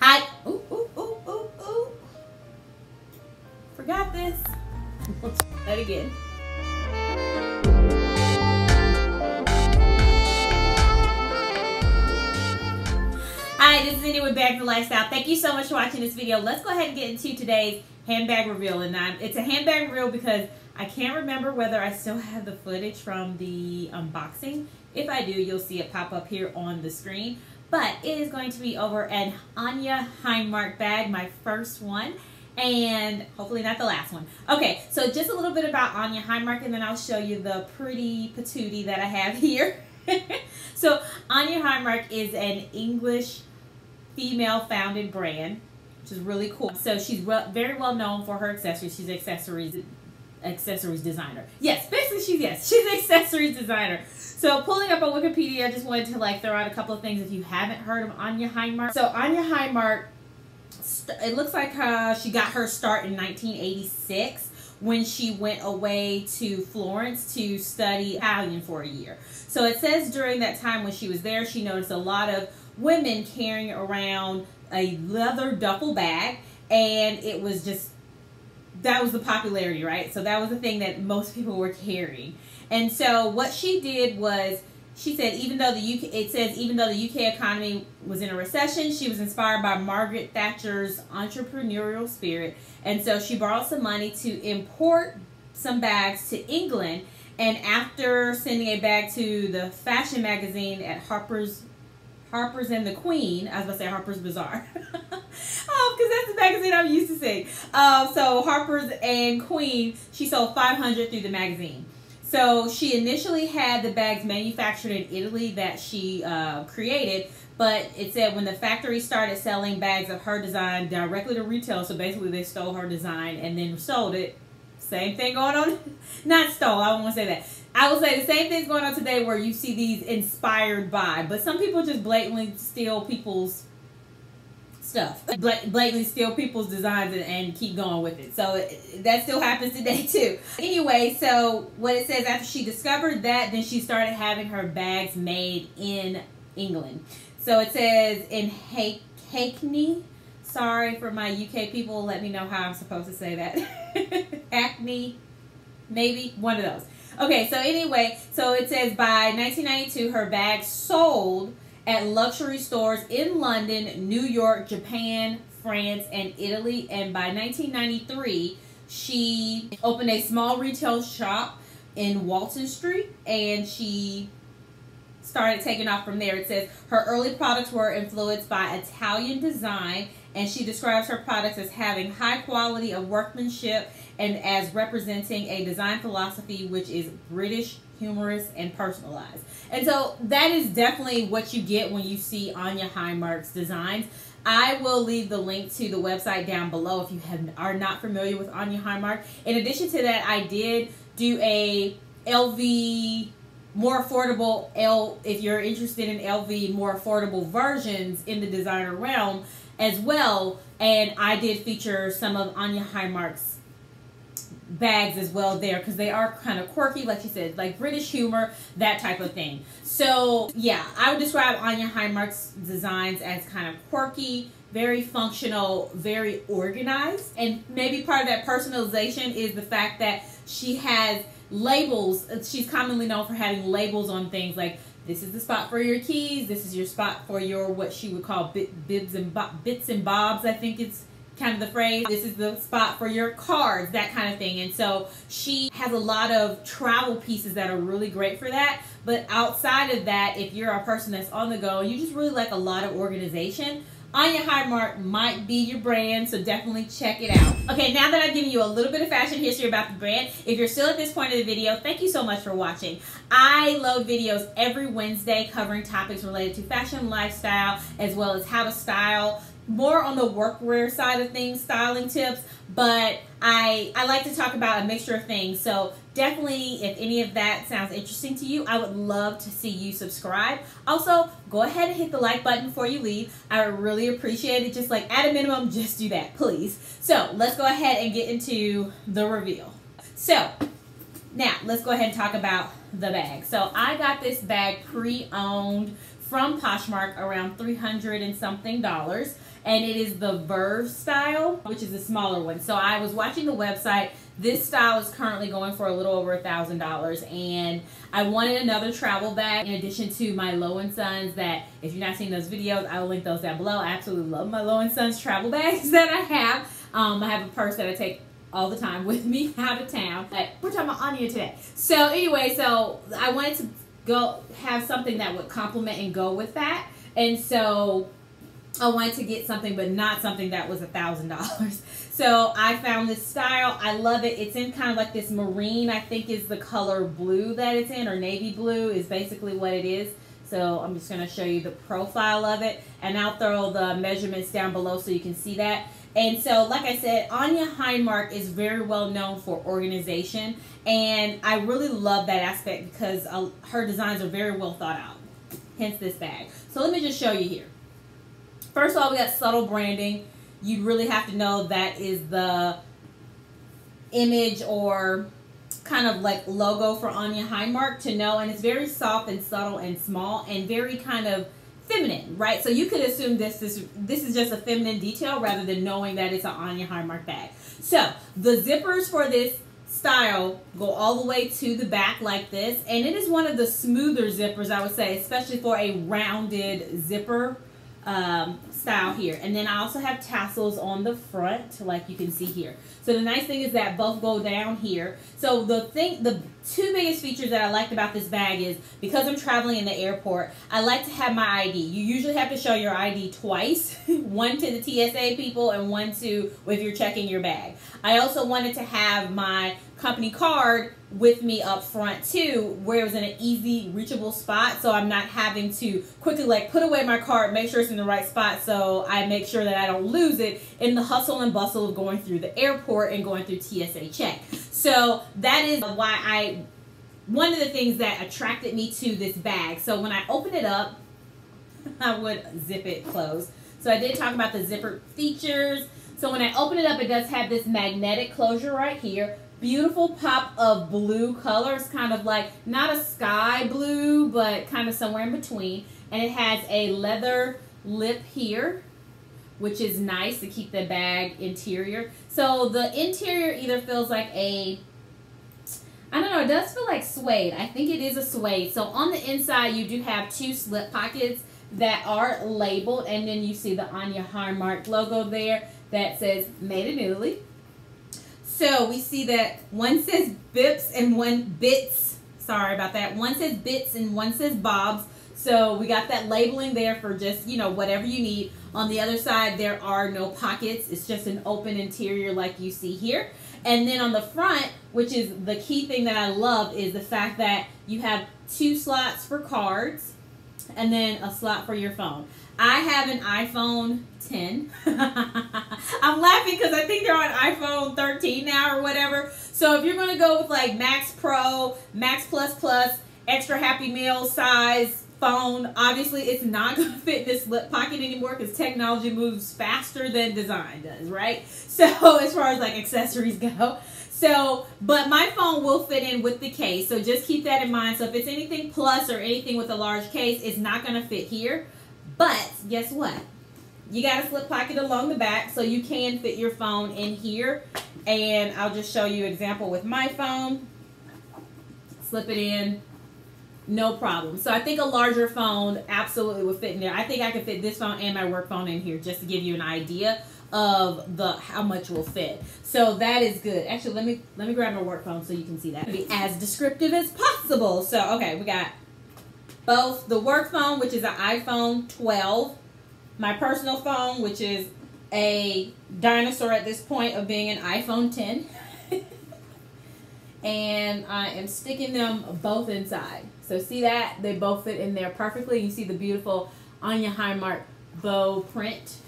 Hi. Ooh, ooh, ooh, ooh, ooh. Forgot this. Let's do that again. Hi, this is Anya with Bags and Lifestyle. Thank you so much for watching this video. Let's go ahead and get into today's handbag reveal. And it's a handbag reveal because I can't remember whether I still have the footage from the unboxing. If I do, you'll see it pop up here on the screen. But it is going to be over an Anya Hindmarch bag, my first one, and hopefully not the last one. Okay, so just a little bit about Anya Hindmarch, and then I'll show you the pretty patootie that I have here. So Anya Hindmarch is an English female-founded brand, which is really cool. So she's very well known for her accessories. She's an accessories designer. Yes, basically she's an accessories designer. So pulling up on Wikipedia, I just wanted to like throw out a couple of things if you haven't heard of Anya Hindmarch. So Anya Hindmarch, it looks like she got her start in 1986. When she went away to Florence to study Italian for a year. So it says during that time when she was there, she noticed a lot of women carrying around a leather duffel bag, and it was just, that was the popularity, right? So that was the thing that most people were carrying. And so what she did was, she said, even though the UK economy was in a recession, she was inspired by Margaret Thatcher's entrepreneurial spirit. And so she borrowed some money to import some bags to England. And after sending a bag to the fashion magazine at Harper's and the Queen, I was about to say Harper's Bazaar, because that's the magazine I'm used to seeing. So Harper's and Queen, she sold 500 through the magazine. So she initially had the bags manufactured in Italy that she created, but it said when the factory started selling bags of her design directly to retail, so basically they stole her design and then sold it. Same thing going on. Not stole, I don't want to say that. I will say the same thing's going on today where you see these inspired by, but some people just blatantly steal people's stuff, blatantly steal people's designs and keep going with it. So that still happens today too. Anyway, so what it says, after she discovered that, then she started having her bags made in England. So it says in Hackney, sorry for my UK people, let me know how I'm supposed to say that. Hackney, maybe one of those. Okay, so anyway, so it says by 1992 her bags sold at luxury stores in London, New York, Japan, France, and Italy. And by 1993, she opened a small retail shop in Walton Street, and she started taking off from there. It says her early products were influenced by Italian design, and she describes her products as having high quality of workmanship and as representing a design philosophy which is British, humorous, and personalized. And so that is definitely what you get when you see Anya Hindmarch's designs. I will leave the link to the website down below if you are not familiar with Anya Hindmarch. In addition to that, I did do a LV, more affordable, if you're interested in LV, more affordable versions in the designer realm as well. And I did feature some of Anya Hindmarch's bags as well there, because they are kind of quirky, like you said, like British humor, that type of thing. So yeah, I would describe Anya Hindmarch's designs as kind of quirky, very functional, very organized, and maybe part of that personalization is the fact that she has labels. She's commonly known for having labels on things, like this is the spot for your keys, this is your spot for your, what she would call bits and bobs, I think it's kind of the phrase, this is the spot for your cards, that kind of thing. And so she has a lot of travel pieces that are really great for that. But outside of that, if you're a person that's on the go, you just really like a lot of organization, Anya Hindmarch might be your brand, so definitely check it out. Okay, now that I've given you a little bit of fashion history about the brand, if you're still at this point of the video, thank you so much for watching. I load videos every Wednesday covering topics related to fashion, lifestyle, as well as how to style, more on the workwear side of things, styling tips, but I like to talk about a mixture of things. So definitely, if any of that sounds interesting to you, I would love to see you subscribe. Also, go ahead and hit the like button before you leave. I would really appreciate it. Just like at a minimum, just do that, please. So let's go ahead and get into the reveal. So now let's go ahead and talk about the bag. So I got this bag pre-owned from Poshmark around $300 and something, and it is the Verve style, which is the smaller one. So I was watching the website. This style is currently going for a little over $1,000, and I wanted another travel bag in addition to my Low & Sons that, if you're not seeing those videos, I will link those down below. I absolutely love my Low & Sons travel bags that I have. I have a purse that I take all the time with me out of town. But we're talking about Anya today. So anyway, so I wanted to go have something that would complement and go with that, and so I wanted to get something, but not something that was $1,000. So I found this style. I love it. It's in kind of like this marine, I think is the color blue that it's in, or navy blue is basically what it is. So I'm just going to show you the profile of it, and I'll throw the measurements down below so you can see that. And so, like I said, Anya Hindmarch is very well known for organization, and I really love that aspect because her designs are very well thought out, hence this bag. So let me just show you here. First of all, we got subtle branding. You really have to know that is the image or kind of like logo for Anya Hindmarch to know. And it's very soft and subtle and small and very kind of feminine, right? So you could assume this is just a feminine detail rather than knowing that it's an Anya Hindmarch bag. So the zippers for this style go all the way to the back like this. And it is one of the smoother zippers, I would say, especially for a rounded zipper style here. And then I also have tassels on the front, like you can see here. So the nice thing is that both go down here. So the two biggest features that I liked about this bag is, because I'm traveling in the airport, I like to have my ID. You usually have to show your ID twice, one to the TSA people and one to if you're checking your bag. I also wanted to have my company card with me up front too, where it was in an easy reachable spot, so I'm not having to quickly like put away my card, make sure it's in the right spot, so I make sure that I don't lose it in the hustle and bustle of going through the airport and going through TSA check. So that is why one of the things that attracted me to this bag. So when I open it up, I would zip it closed. So I did talk about the zipper features. So when I open it up, it does have this magnetic closure right here. Beautiful pop of blue color. It's kind of like not a sky blue, but kind of somewhere in between. And it has a leather lip here, which is nice to keep the bag interior. So the interior either feels like a, I don't know, it does feel like suede. I think it is a suede. So on the inside, you do have two slip pockets that are labeled. And then you see the Anya Hindmarch logo there that says Made in Italy. So we see that one says bips and one bits. Sorry about that. One says bits and one says bobs. So we got that labeling there for just, you know, whatever you need. On the other side, there are no pockets. It's just an open interior like you see here. And then on the front, which is the key thing that I love, is the fact that you have two slots for cards and then a slot for your phone. I have an iPhone 10. I'm laughing because I think they're on iPhone 13 now or whatever. So if you're going to go with like Max Pro, Max Plus Plus, extra Happy Meal size phone, obviously it's not going to fit this lip pocket anymore because technology moves faster than design does, right? So as far as like accessories go. So, but my phone will fit in with the case. So just keep that in mind. So if it's anything plus or anything with a large case, it's not going to fit here. But guess what? You got a slip pocket along the back, so you can fit your phone in here. And I'll just show you an example with my phone. Slip it in, no problem. So I think a larger phone absolutely would fit in there. I think I could fit this phone and my work phone in here, just to give you an idea of the how much will fit. So that is good. Actually, let me grab my work phone so you can see that. Be as descriptive as possible. So okay, we got both the work phone, which is an iPhone 12, my personal phone, which is a dinosaur at this point of being an iPhone 10. And I am sticking them both inside. So see that? They both fit in there perfectly. You see the beautiful Anya Hindmarch bow print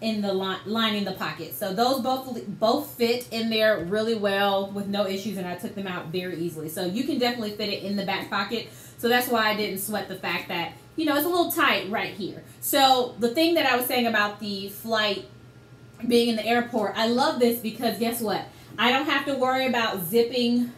in the lining the pocket. So those both fit in there really well with no issues, and I took them out very easily. So you can definitely fit it in the back pocket. So that's why I didn't sweat the fact that, you know, it's a little tight right here. So the thing that I was saying about the flight being in the airport, I love this because guess what? I don't have to worry about zipping,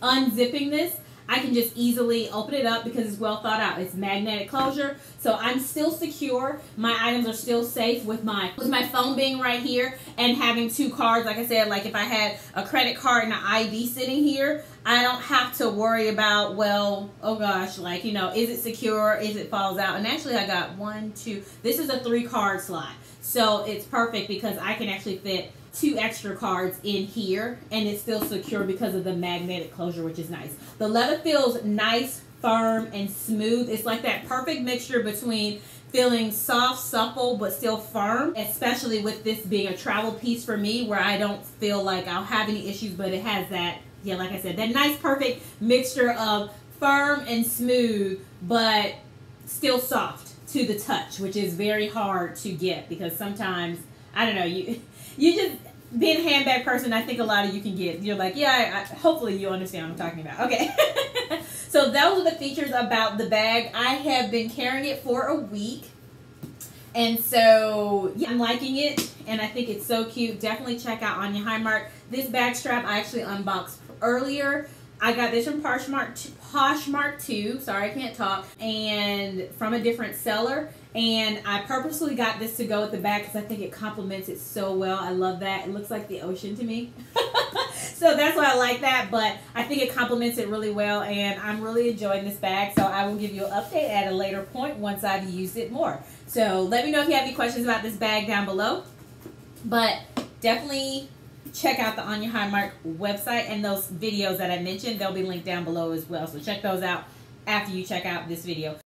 unzipping this. I can just easily open it up because it's well thought out. It's magnetic closure, so I'm still secure. My items are still safe with my phone being right here and having two cards. Like I said, like if I had a credit card and an ID sitting here, I don't have to worry about, well, oh gosh, like, you know, is it secure? Is it falls out? And actually I got one, two, this is a 3-card slot. So it's perfect because I can actually fit 2 extra cards in here and it's still secure because of the magnetic closure, which is nice. The leather feels nice, firm, and smooth. It's like that perfect mixture between feeling soft, supple, but still firm, especially with this being a travel piece for me where I don't feel like I'll have any issues, but it has that, yeah, like I said, that nice, perfect mixture of firm and smooth, but still soft to the touch, which is very hard to get because sometimes, I don't know, you just, being a handbag person, I think a lot of you can get. You're like, yeah, hopefully you understand what I'm talking about. Okay. So those are the features about the bag. I have been carrying it for a week. And so yeah, I'm liking it and I think it's so cute. Definitely check out Anya Hindmarch. This bag strap I actually unboxed earlier. I got this from Poshmark too. Sorry, I can't talk. And from a different seller. And I purposely got this to go with the bag because I think it complements it so well. I love that. It looks like the ocean to me. So that's why I like that. But I think it complements it really well. And I'm really enjoying this bag. So I will give you an update at a later point once I've used it more. So let me know if you have any questions about this bag down below. But definitely check out the Anya Hindmarch website and those videos that I mentioned. They'll be linked down below as well. So check those out after you check out this video.